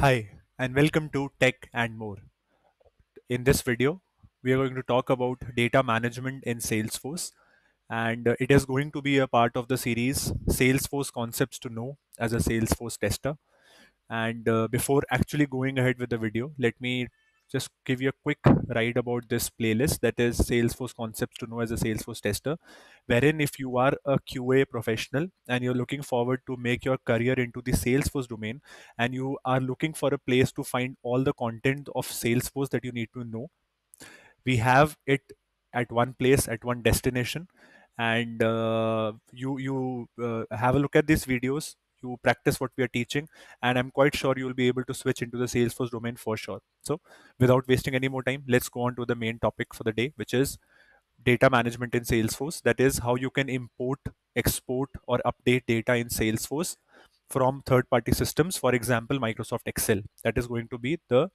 Hi, and welcome to Tech and More. In this video, we are going to talk about data management in Salesforce, and it is going to be a part of the series Salesforce Concepts to Know as a Salesforce Tester. And before actually going ahead with the video, let me just give you a quick ride about this playlist that is Salesforce Concepts to Know as a Salesforce Tester, wherein if you are a QA professional and you're looking forward to make your career into the Salesforce domain and you are looking for a place to find all the content of Salesforce that you need to know, we have it at one place, at one destination, and you have a look at these videos. You practice what we are teaching, and I'm quite sure you'll be able to switch into the Salesforce domain for sure. So without wasting any more time, let's go on to the main topic for the day, which is data management in Salesforce. That is how you can import, export, or update data in Salesforce from third-party systems, for example, Microsoft Excel. That is going to be the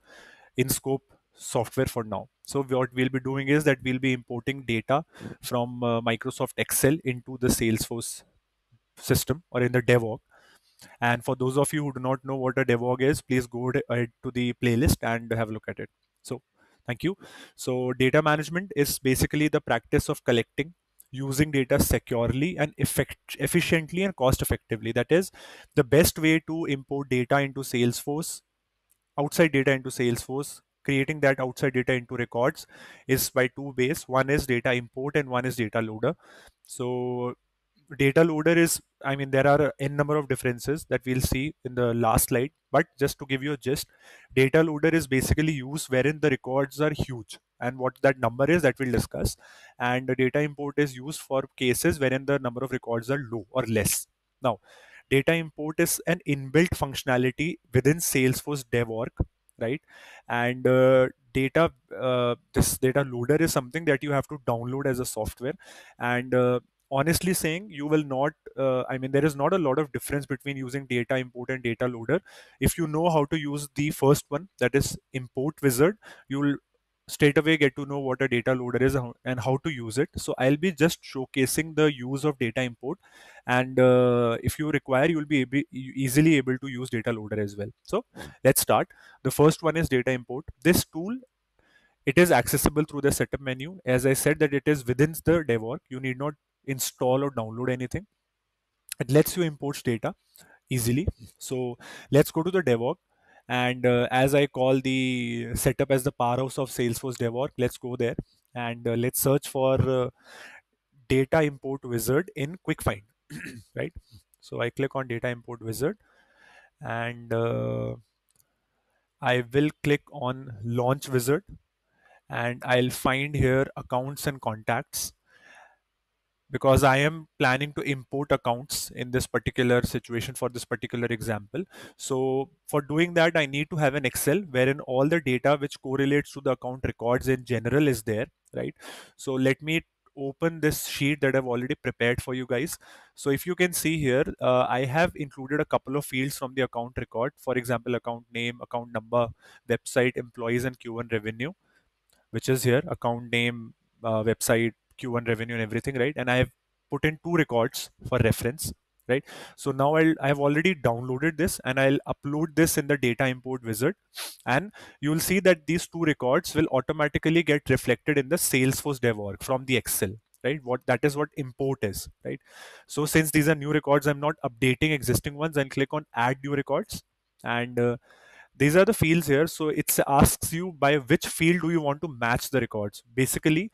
in-scope software for now. So what we'll be doing is that we'll be importing data from Microsoft Excel into the Salesforce system or in the DevOps. And for those of you who do not know what a DevOps is, please go ahead to the playlist and have a look at it. So thank you. So data management is basically the practice of collecting, using data securely and efficiently and cost effectively. That is the best way to import data into Salesforce, outside data into Salesforce, creating that outside data into records is by two ways. One is data import and one is data loader. So data loader is, I mean, there are n number of differences that we'll see in the last slide, but just to give you a gist, data loader is basically used wherein the records are huge, and what that number is that we'll discuss. And the data import is used for cases wherein the number of records are low or less. Now, data import is an inbuilt functionality within Salesforce DevOps, right? And this data loader is something that you have to download as a software. And honestly saying, you will not, I mean, there is not a lot of difference between using data import and data loader. If you know how to use the first one, that is import wizard, you'll straight away get to know what a data loader is and how to use it. So I'll be just showcasing the use of data import, and if you require, you'll be easily able to use data loader as well. So let's start. The first one is data import. This tool, it is accessible through the setup menu. As I said that it is within the DevOps, you need not install or download anything. It lets you import data easily. So let's go to the DevOps, and as I call the setup as the powerhouse of Salesforce DevOps, let's go there and let's search for data import wizard in quick find. Right, so I click on data import wizard, and I will click on launch wizard, and I'll find here accounts and contacts, because I am planning to import accounts in this particular situation for this particular example. So for doing that, I need to have an Excel wherein all the data which correlates to the account records in general is there, right? So let me open this sheet that I've already prepared for you guys. So if you can see here, I have included a couple of fields from the account record, for example, account name, account number, website, employees, and Q1 revenue, which is here, account name, website, Q1 revenue, and everything, right? And I have put in two records for reference, right? So now I have already downloaded this, and I'll upload this in the data import wizard, and you'll see that these two records will automatically get reflected in the Salesforce DevOps from the Excel, right? That is what import is, right? So since these are new records, I'm not updating existing ones, and click on add new records, and these are the fields here. So it asks you by which field do you want to match the records, basically.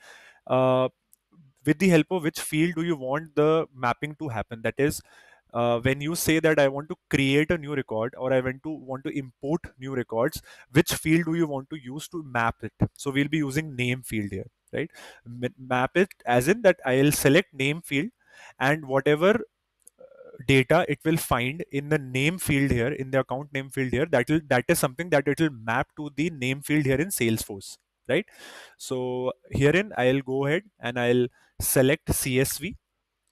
With the help of which field do you want the mapping to happen? That is, when you say that I want to create a new record or I want to import new records, which field do you want to use to map it? So we'll be using name field here, right? Map it as in that I'll select name field, and whatever data it will find in the name field here, in the account name field here, that is something that it will map to the name field here in Salesforce. Right, so herein I'll go ahead and I'll select CSV,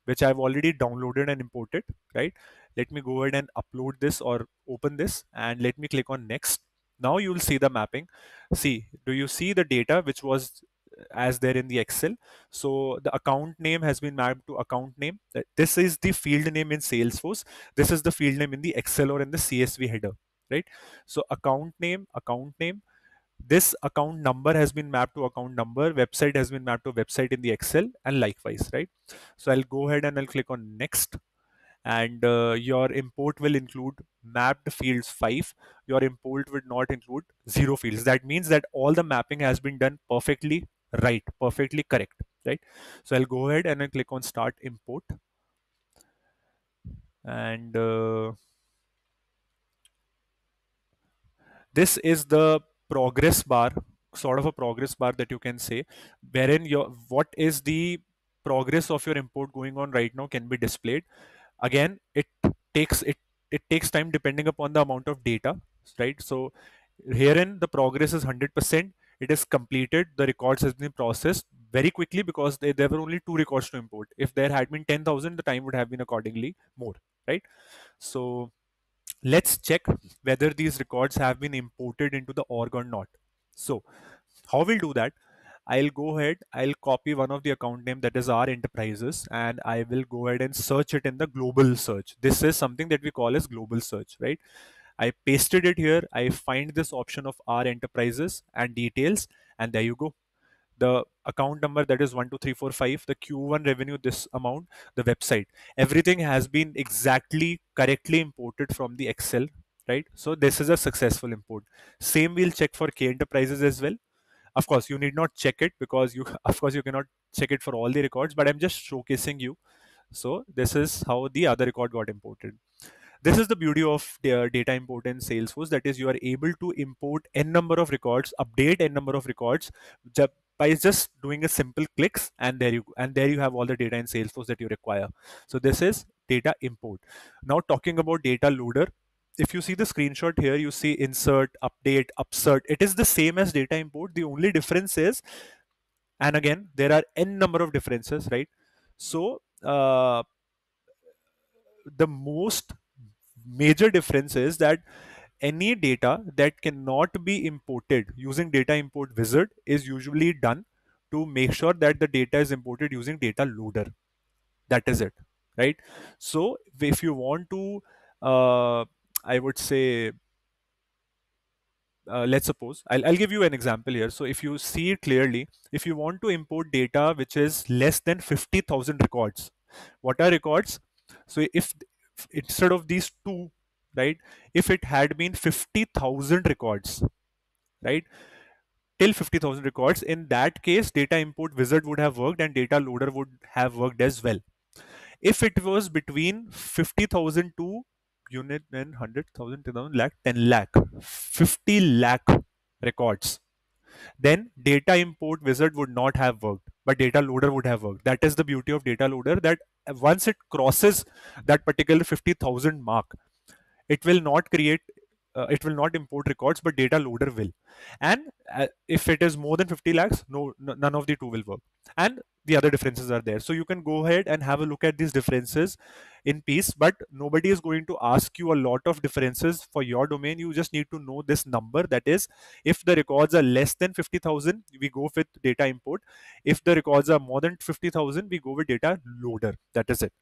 which I've already downloaded and imported, right? Let me go ahead and upload this or open this, and let me click on next. Now you'll see the mapping. See, do you see the data which was as there in the Excel? So the account name has been mapped to account name. This is the field name in Salesforce. This is the field name in the Excel or in the CSV header, right? So account name, this account number has been mapped to account number, website has been mapped to website in the Excel, and likewise, right? So I'll go ahead and I'll click on next, and your import will include mapped fields 5. Your import would not include 0 fields. That means that all the mapping has been done perfectly right, perfectly correct, right? So I'll go ahead and I'll click on start import, and this is the progress bar, sort of a progress bar that you can say, wherein your what is the progress of your import going on right now can be displayed. Again, it takes time depending upon the amount of data, right? So herein the progress is 100%. It is completed. The records has been processed very quickly because there were only 2 records to import. If there had been 10,000, the time would have been accordingly more, right? So let's check whether these records have been imported into the org or not. So how we'll do that, I'll go ahead, I'll copy one of the account name, that is R Enterprises, and I will go ahead and search it in the global search. This is something that we call as global search, right? I pasted it here. I find this option of R Enterprises and details, and there you go. The account number, that is 12345, the Q1 revenue, this amount, the website, everything has been exactly correctly imported from the Excel, right? So this is a successful import. Same we'll check for K Enterprises as well. Of course, you need not check it because you cannot check it for all the records, but I'm just showcasing you. So this is how the other record got imported. This is the beauty of data import in Salesforce, that is you are able to import n number of records, update n number of records by just doing a simple clicks, and there you have all the data in Salesforce that you require. So this is data import. Now talking about data loader, if you see the screenshot here, you see insert, update, upsert. It is the same as data import. The only difference is, and again, there are n number of differences, right? So the most major difference is that any data that cannot be imported using data import wizard is usually done to make sure that the data is imported using data loader. That is it, right? So if you want to, I would say, let's suppose, I'll give you an example here. So if you see it clearly, if you want to import data which is less than 50,000 records, what are records? So if instead of these 2, right, if it had been 50,000 records, right, till 50,000 records, in that case, data import wizard would have worked and data loader would have worked as well. If it was between 50,000 to 100,000 to 1,000,000, 10 lakh, 50 lakh records, then data import wizard would not have worked, but data loader would have worked. That is the beauty of data loader, that once it crosses that particular 50,000 mark, it will not create, it will not import records, but data loader will. And if it is more than 50 lakhs, none of the 2 will work. And the other differences are there. So you can go ahead and have a look at these differences in peace, but nobody is going to ask you a lot of differences for your domain. You just need to know this number. That is, if the records are less than 50,000, we go with data import. If the records are more than 50,000, we go with data loader. That is it.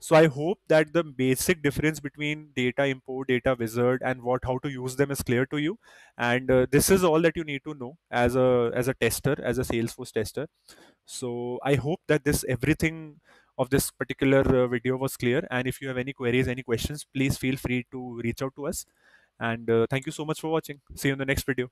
So I hope that the basic difference between data import, data wizard, and how to use them is clear to you. And this is all that you need to know as a tester, as a Salesforce tester. So I hope that everything of this particular video was clear. And if you have any queries, any questions, please feel free to reach out to us. And thank you so much for watching. See you in the next video.